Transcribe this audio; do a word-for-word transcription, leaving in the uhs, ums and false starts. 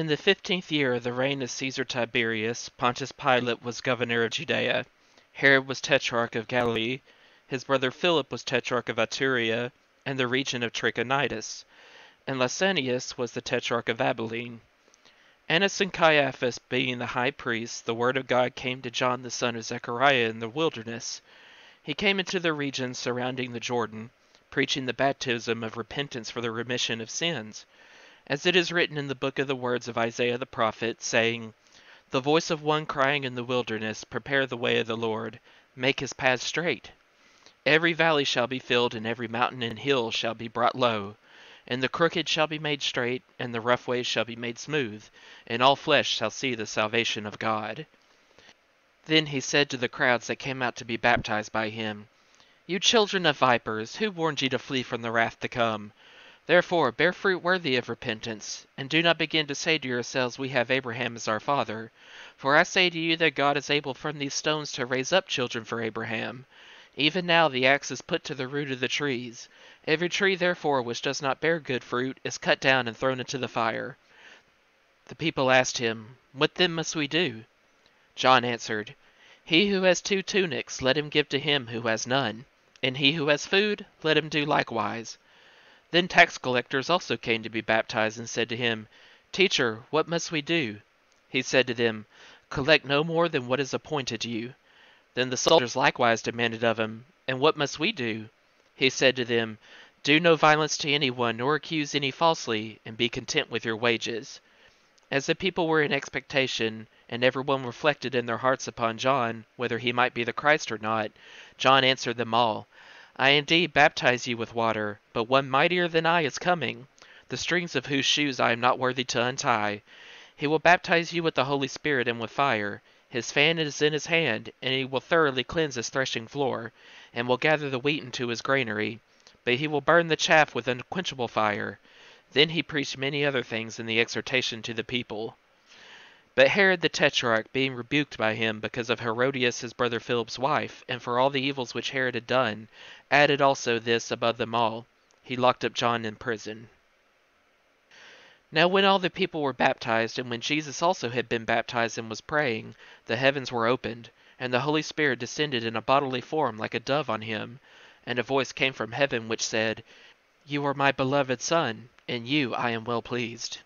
In the fifteenth year of the reign of Caesar Tiberius, Pontius Pilate was governor of Judea. Herod was tetrarch of Galilee. His brother Philip was tetrarch of Iturea and the region of Trichonitis. And Lysanias was the tetrarch of Abilene. Annas and Caiaphas being the high priests, the word of God came to John the son of Zechariah in the wilderness. He came into the region surrounding the Jordan, preaching the baptism of repentance for the remission of sins. As it is written in the book of the words of Isaiah the prophet, saying, "The voice of one crying in the wilderness, prepare the way of the Lord, make his path straight. Every valley shall be filled, and every mountain and hill shall be brought low. And the crooked shall be made straight, and the rough ways shall be made smooth, and all flesh shall see the salvation of God." Then he said to the crowds that came out to be baptized by him, "You children of vipers, who warned you to flee from the wrath to come? Therefore bear fruit worthy of repentance, and do not begin to say to yourselves, 'We have Abraham as our father.' For I say to you that God is able from these stones to raise up children for Abraham. Even now the axe is put to the root of the trees. Every tree, therefore, which does not bear good fruit is cut down and thrown into the fire." The people asked him, "What then must we do?" John answered, "He who has two tunics, let him give to him who has none, and he who has food, let him do likewise." Then tax collectors also came to be baptized and said to him, "Teacher, what must we do?" He said to them, "Collect no more than what is appointed you." Then the soldiers likewise demanded of him, "And what must we do?" He said to them, "Do no violence to anyone, nor accuse any falsely, and be content with your wages." As the people were in expectation, and everyone reflected in their hearts upon John, whether he might be the Christ or not, John answered them all, "I indeed baptize you with water, but one mightier than I is coming, the strings of whose shoes I am not worthy to untie. He will baptize you with the Holy Spirit and with fire. His fan is in his hand, and he will thoroughly cleanse his threshing floor, and will gather the wheat into his granary. But he will burn the chaff with unquenchable fire." Then he preached many other things in the exhortation to the people. But Herod the Tetrarch, being rebuked by him because of Herodias his brother Philip's wife, and for all the evils which Herod had done, added also this above them all: he locked up John in prison. Now when all the people were baptized, and when Jesus also had been baptized and was praying, the heavens were opened, and the Holy Spirit descended in a bodily form like a dove on him. And a voice came from heaven which said, "You are my beloved Son, in you I am well pleased."